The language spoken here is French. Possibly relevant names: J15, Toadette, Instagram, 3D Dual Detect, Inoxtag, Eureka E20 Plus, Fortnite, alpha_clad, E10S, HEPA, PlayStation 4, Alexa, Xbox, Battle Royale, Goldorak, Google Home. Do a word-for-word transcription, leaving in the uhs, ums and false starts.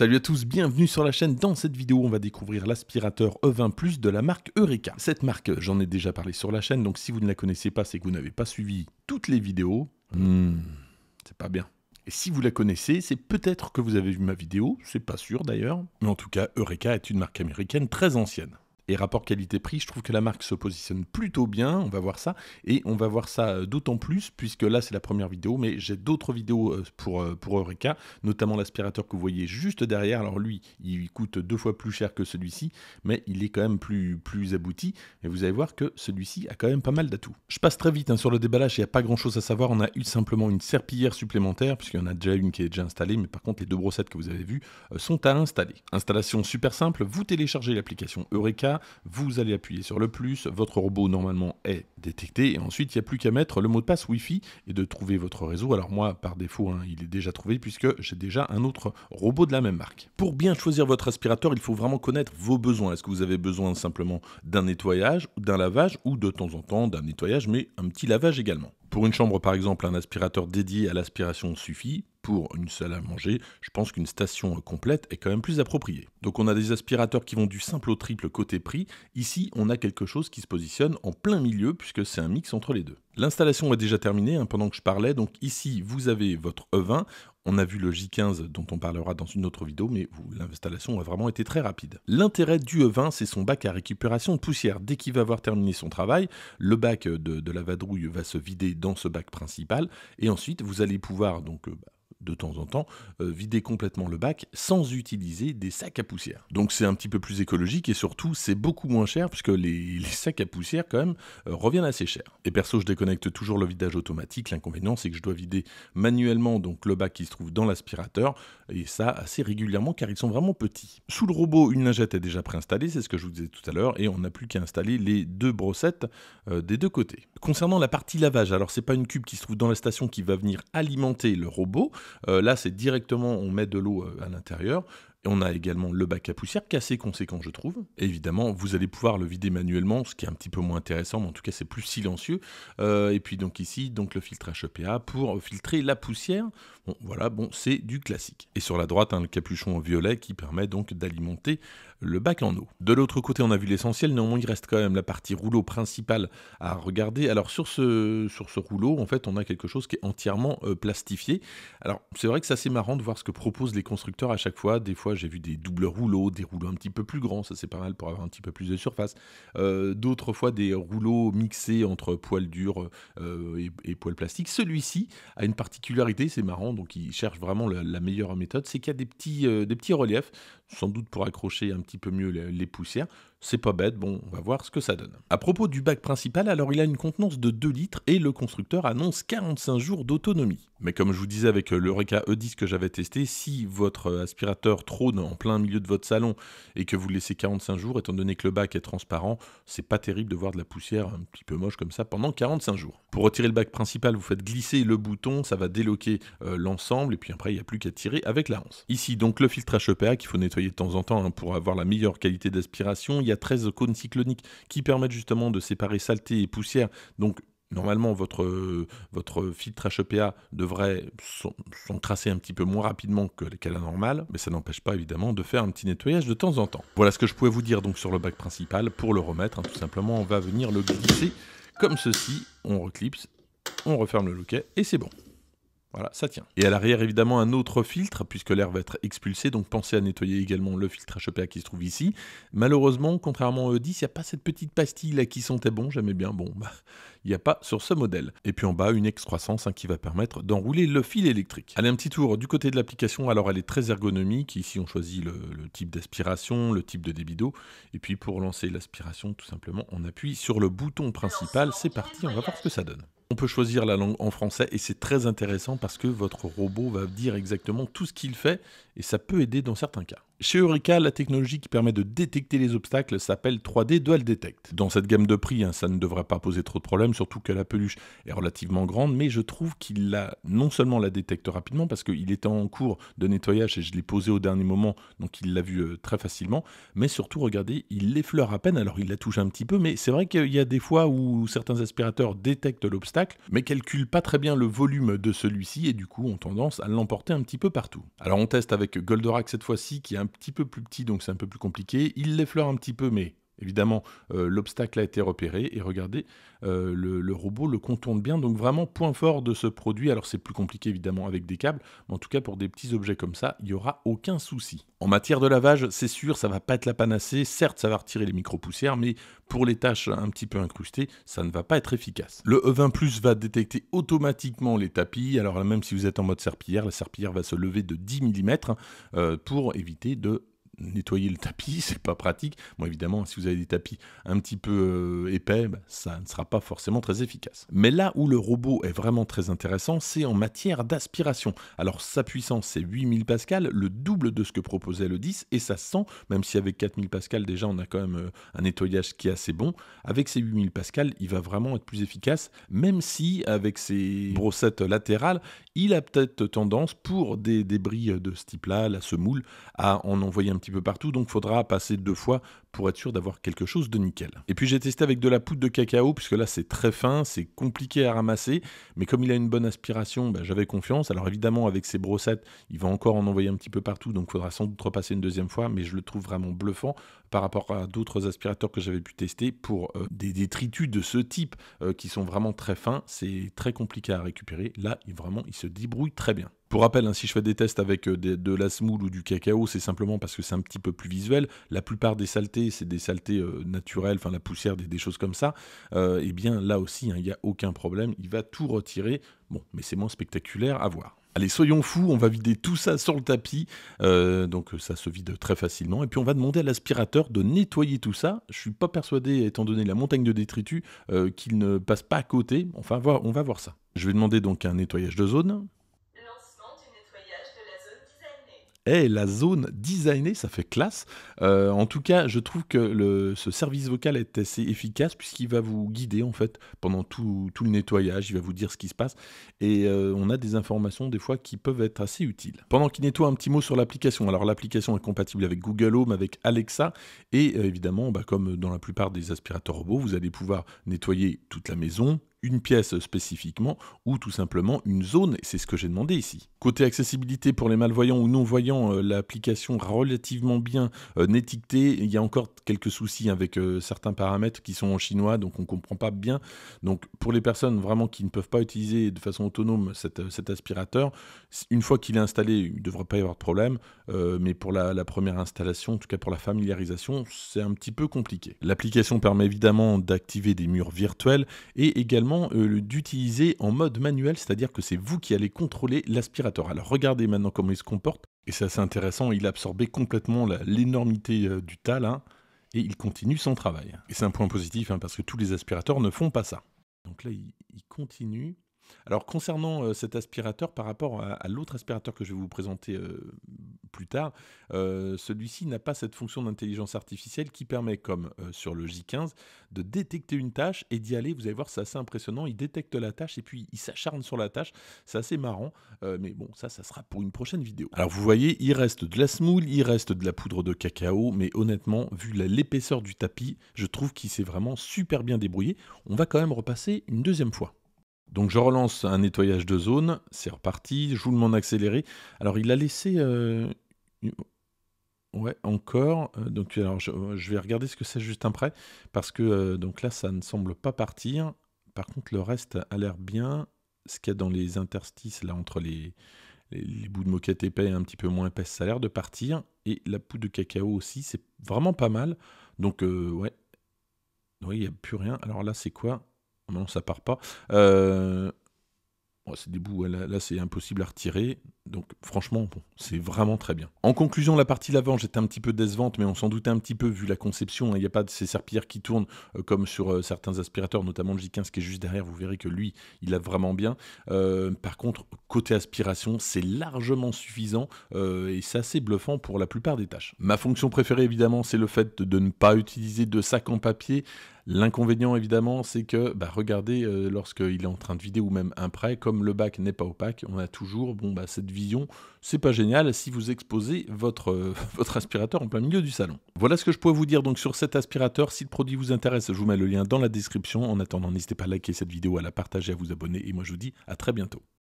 Salut à tous, bienvenue sur la chaîne. Dans cette vidéo, on va découvrir l'aspirateur E vingt plus de la marque Eureka. Cette marque, j'en ai déjà parlé sur la chaîne, donc si vous ne la connaissez pas, c'est que vous n'avez pas suivi toutes les vidéos. Hmm, c'est pas bien. Et si vous la connaissez, c'est peut-être que vous avez vu ma vidéo, c'est pas sûr d'ailleurs. Mais en tout cas, Eureka est une marque américaine très ancienne. Et rapport qualité-prix, je trouve que la marque se positionne plutôt bien, on va voir ça, et on va voir ça d'autant plus, puisque là c'est la première vidéo, mais j'ai d'autres vidéos pour, pour Eureka, notamment l'aspirateur que vous voyez juste derrière. Alors lui, il coûte deux fois plus cher que celui-ci, mais il est quand même plus, plus abouti, et vous allez voir que celui-ci a quand même pas mal d'atouts. Je passe très vite hein, sur le déballage, il n'y a pas grand-chose à savoir, on a eu simplement une serpillière supplémentaire, puisqu'il y en a déjà une qui est déjà installée, mais par contre les deux brossettes que vous avez vues sont à installer. Installation super simple, vous téléchargez l'application Eureka, vous allez appuyer sur le plus, votre robot normalement est détecté, et ensuite il n'y a plus qu'à mettre le mot de passe Wi-Fi et de trouver votre réseau. Alors moi par défaut hein, il est déjà trouvé puisque j'ai déjà un autre robot de la même marque. Pour bien choisir votre aspirateur, il faut vraiment connaître vos besoins. Est-ce que vous avez besoin simplement d'un nettoyage, d'un lavage ou de temps en temps d'un nettoyage mais un petit lavage également? Pour une chambre par exemple, un aspirateur dédié à l'aspiration suffit. Pour une salle à manger, je pense qu'une station complète est quand même plus appropriée. Donc on a des aspirateurs qui vont du simple au triple côté prix. Ici, on a quelque chose qui se positionne en plein milieu puisque c'est un mix entre les deux. L'installation est déjà terminée hein, pendant que je parlais. Donc ici, vous avez votre E vingt. On a vu le J quinze dont on parlera dans une autre vidéo, mais l'installation a vraiment été très rapide. L'intérêt du E vingt, c'est son bac à récupération de poussière. Dès qu'il va avoir terminé son travail, le bac de, de la vadrouille va se vider dans ce bac principal. Et ensuite, vous allez pouvoir donc... Euh, bah, de temps en temps, euh, vider complètement le bac sans utiliser des sacs à poussière. Donc c'est un petit peu plus écologique et surtout c'est beaucoup moins cher puisque les, les sacs à poussière quand même euh, reviennent assez cher. Et perso, je déconnecte toujours le vidage automatique. L'inconvénient, c'est que je dois vider manuellement donc le bac qui se trouve dans l'aspirateur et ça assez régulièrement car ils sont vraiment petits. Sous le robot, une lingette est déjà préinstallée, c'est ce que je vous disais tout à l'heure, et on n'a plus qu'à installer les deux brossettes euh, des deux côtés. Concernant la partie lavage, alors c'est pas une cuve qui se trouve dans la station qui va venir alimenter le robot. Euh, là, c'est directement, on met de l'eau à l'intérieur. Et on a également le bac à poussière qui est assez conséquent, je trouve. Et évidemment, vous allez pouvoir le vider manuellement, ce qui est un petit peu moins intéressant, mais en tout cas, c'est plus silencieux. Euh, et puis donc ici, donc le filtre H E P A pour filtrer la poussière. Bon, voilà, bon, c'est du classique. Et sur la droite, hein, le capuchon violet qui permet donc d'alimenter le bac en eau. De l'autre côté, on a vu l'essentiel. Néanmoins, il reste quand même la partie rouleau principale à regarder. Alors sur ce, sur ce rouleau, en fait, on a quelque chose qui est entièrement euh, plastifié. Alors c'est vrai que c'est assez marrant de voir ce que proposent les constructeurs à chaque fois. Des fois, j'ai vu des doubles rouleaux, des rouleaux un petit peu plus grands, ça c'est pas mal pour avoir un petit peu plus de surface. Euh, D'autres fois des rouleaux mixés entre poils durs euh, et, et poils plastiques. Celui-ci a une particularité, c'est marrant, donc il cherche vraiment la, la meilleure méthode, c'est qu'il y a des petits, euh, des petits reliefs, sans doute pour accrocher un petit peu mieux les, les poussières. C'est pas bête, bon, on va voir ce que ça donne. À propos du bac principal, alors il a une contenance de deux litres et le constructeur annonce quarante-cinq jours d'autonomie. Mais comme je vous disais avec l'Eureka E dix que j'avais testé, si votre aspirateur trône en plein milieu de votre salon et que vous laissez quarante-cinq jours, étant donné que le bac est transparent, c'est pas terrible de voir de la poussière un petit peu moche comme ça pendant quarante-cinq jours. Pour retirer le bac principal, vous faites glisser le bouton, ça va déloquer euh, l'ensemble et puis après il n'y a plus qu'à tirer avec la hanse. Ici donc le filtre H E P A qu'il faut nettoyer de temps en temps hein, pour avoir la meilleure qualité d'aspiration. Il y a treize cônes cycloniques qui permettent justement de séparer saleté et poussière. Donc normalement, votre, votre filtre H E P A devrait s'encrasser un petit peu moins rapidement que qu'à la normale, mais ça n'empêche pas évidemment de faire un petit nettoyage de temps en temps. Voilà ce que je pouvais vous dire donc sur le bac principal. Pour le remettre, hein, tout simplement, on va venir le glisser comme ceci. On reclipse, on referme le loquet et c'est bon. Voilà, ça tient. Et à l'arrière, évidemment, un autre filtre, puisque l'air va être expulsé, donc pensez à nettoyer également le filtre H E P A qui se trouve ici. Malheureusement, contrairement au E dix, il n'y a pas cette petite pastille là qui sentait bon, j'aimais bien, bon, bah, il n'y a pas sur ce modèle. Et puis en bas, une excroissance hein, qui va permettre d'enrouler le fil électrique. Allez, un petit tour du côté de l'application, alors elle est très ergonomique, ici on choisit le, le type d'aspiration, le type de débit d'eau, et puis pour lancer l'aspiration, tout simplement, on appuie sur le bouton principal, c'est parti, on va voir ce que ça donne. On peut choisir la langue en français et c'est très intéressant parce que votre robot va dire exactement tout ce qu'il fait et ça peut aider dans certains cas. Chez Eureka, la technologie qui permet de détecter les obstacles s'appelle trois D Dual Detect. Dans cette gamme de prix, hein, ça ne devrait pas poser trop de problèmes, surtout que la peluche est relativement grande, mais je trouve qu'il la, non seulement la détecte rapidement, parce qu'il était en cours de nettoyage et je l'ai posé au dernier moment, donc il l'a vu euh, très facilement, mais surtout, regardez, il l'effleure à peine, alors il la touche un petit peu, mais c'est vrai qu'il y a des fois où certains aspirateurs détectent l'obstacle, mais calculent pas très bien le volume de celui-ci, et du coup ont tendance à l'emporter un petit peu partout. Alors on teste avec Goldorak cette fois-ci, qui est un petit peu plus petit, donc c'est un peu plus compliqué. Il l'effleure un petit peu, mais évidemment, euh, l'obstacle a été repéré. Et regardez, euh, le, le robot le contourne bien. Donc vraiment, point fort de ce produit. Alors c'est plus compliqué, évidemment, avec des câbles. Mais en tout cas, pour des petits objets comme ça, il n'y aura aucun souci. En matière de lavage, c'est sûr, ça ne va pas être la panacée. Certes, ça va retirer les micro-poussières, mais pour les tâches un petit peu incrustées, ça ne va pas être efficace. Le E vingt plus va détecter automatiquement les tapis. Alors là, même si vous êtes en mode serpillière, la serpillière va se lever de dix millimètres euh, pour éviter de nettoyer le tapis, c'est pas pratique. Bon, évidemment, si vous avez des tapis un petit peu euh, épais, bah, ça ne sera pas forcément très efficace. Mais là où le robot est vraiment très intéressant, c'est en matière d'aspiration. Alors, sa puissance, c'est huit mille pascals, le double de ce que proposait le dix, et ça se sent, même si avec quatre mille pascals, déjà, on a quand même euh, un nettoyage qui est assez bon. Avec ces huit mille pascals, il va vraiment être plus efficace, même si, avec ses brossettes latérales, il a peut-être tendance, pour des débris de ce type-là, la semoule, à en envoyer un petit peu partout, donc faudra passer deux fois pour être sûr d'avoir quelque chose de nickel. Et puis j'ai testé avec de la poudre de cacao, puisque là c'est très fin, c'est compliqué à ramasser, mais comme il a une bonne aspiration, bah, j'avais confiance. Alors évidemment, avec ses brossettes, il va encore en envoyer un petit peu partout, donc faudra sans doute repasser une deuxième fois, mais je le trouve vraiment bluffant par rapport à d'autres aspirateurs que j'avais pu tester pour euh, des détritus de ce type euh, qui sont vraiment très fins, c'est très compliqué à récupérer. Là, il, vraiment, il se débrouille très bien. Pour rappel, hein, si je fais des tests avec de, de la semoule ou du cacao, c'est simplement parce que c'est un petit peu plus visuel. La plupart des saletés, c'est des saletés euh, naturelles, enfin la poussière, des, des choses comme ça. Euh, et bien là aussi, il n'y a aucun problème, il va tout retirer. Bon, mais c'est moins spectaculaire à voir. Allez, soyons fous, on va vider tout ça sur le tapis, euh, donc ça se vide très facilement, et puis on va demander à l'aspirateur de nettoyer tout ça. Je ne suis pas persuadé, étant donné la montagne de détritus, euh, qu'il ne passe pas à côté. Enfin, on va voir ça. Je vais demander donc un nettoyage de zone. Hey, la zone designée, ça fait classe. Euh, en tout cas, je trouve que le, ce service vocal est assez efficace, puisqu'il va vous guider en fait pendant tout, tout le nettoyage, il va vous dire ce qui se passe, et euh, on a des informations des fois qui peuvent être assez utiles. Pendant qu'il nettoie, un petit mot sur l'application. Alors l'application est compatible avec Google Home, avec Alexa, et euh, évidemment, bah, comme dans la plupart des aspirateurs robots, vous allez pouvoir nettoyer toute la maison, une pièce spécifiquement, ou tout simplement une zone, c'est ce que j'ai demandé ici. Côté accessibilité pour les malvoyants ou non-voyants, euh, l'application relativement bien euh, étiquetée. Il y a encore quelques soucis avec euh, certains paramètres qui sont en chinois, donc on ne comprend pas bien. Donc pour les personnes vraiment qui ne peuvent pas utiliser de façon autonome cette, euh, cet aspirateur, une fois qu'il est installé, il ne devrait pas y avoir de problème, euh, mais pour la, la première installation, en tout cas pour la familiarisation, c'est un petit peu compliqué. L'application permet évidemment d'activer des murs virtuels et également d'utiliser en mode manuel, c'est-à-dire que c'est vous qui allez contrôler l'aspirateur. Alors regardez maintenant comment il se comporte, et c'est assez intéressant, il a absorbé complètement l'énormité du tas là, et il continue son travail. Et c'est un point positif, hein, parce que tous les aspirateurs ne font pas ça. Donc là, il, il continue. Alors concernant euh, cet aspirateur, par rapport à, à l'autre aspirateur que je vais vous présenter euh, plus tard, euh, celui-ci n'a pas cette fonction d'intelligence artificielle qui permet, comme euh, sur le J quinze, de détecter une tâche et d'y aller. Vous allez voir, c'est assez impressionnant, il détecte la tâche et puis il s'acharne sur la tâche, c'est assez marrant, euh, mais bon, ça, ça sera pour une prochaine vidéo. Alors vous voyez, il reste de la semoule, il reste de la poudre de cacao, mais honnêtement, vu l'épaisseur du tapis, je trouve qu'il s'est vraiment super bien débrouillé. On va quand même repasser une deuxième fois. Donc je relance un nettoyage de zone, c'est reparti, je vous demande d'accélérer. Alors il a laissé... Euh... Ouais, encore. Donc alors, je, je vais regarder ce que c'est juste après, parce que euh, donc là ça ne semble pas partir. Par contre le reste a l'air bien. Ce qu'il y a dans les interstices, là entre les, les, les bouts de moquette épais et un petit peu moins épaisse, ça a l'air de partir. Et la poudre de cacao aussi, c'est vraiment pas mal. Donc euh, ouais, il n'y a plus rien. Alors là c'est quoi ? Non, ça part pas. Euh... c'est des bouts, là, là c'est impossible à retirer, donc franchement, bon, c'est vraiment très bien. En conclusion, la partie lavage était un petit peu décevante, mais on s'en doutait un petit peu vu la conception, il hein, n'y a pas de ces serpillères qui tournent euh, comme sur euh, certains aspirateurs, notamment le J quinze qui est juste derrière, vous verrez que lui, il lave vraiment bien. Euh, par contre, côté aspiration, c'est largement suffisant euh, et c'est assez bluffant pour la plupart des tâches. Ma fonction préférée, évidemment, c'est le fait de ne pas utiliser de sac en papier. L'inconvénient, évidemment, c'est que, bah, regardez, euh, lorsqu'il est en train de vider ou même un prêt, comme le bac n'est pas opaque, on a toujours bon, bah, cette vision. C'est pas génial si vous exposez votre, euh, votre aspirateur en plein milieu du salon. Voilà ce que je pouvais vous dire donc sur cet aspirateur. Si le produit vous intéresse, je vous mets le lien dans la description. En attendant, n'hésitez pas à liker cette vidéo, à la partager, à vous abonner. Et moi, je vous dis à très bientôt.